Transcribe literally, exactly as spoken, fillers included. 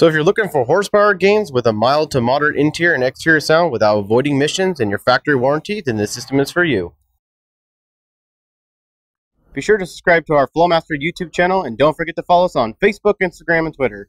So if you're looking for horsepower gains with a mild to moderate interior and exterior sound without avoiding emissions and your factory warranty, then this system is for you. Be sure to subscribe to our Flowmaster YouTube channel, and don't forget to follow us on Facebook, Instagram, and Twitter.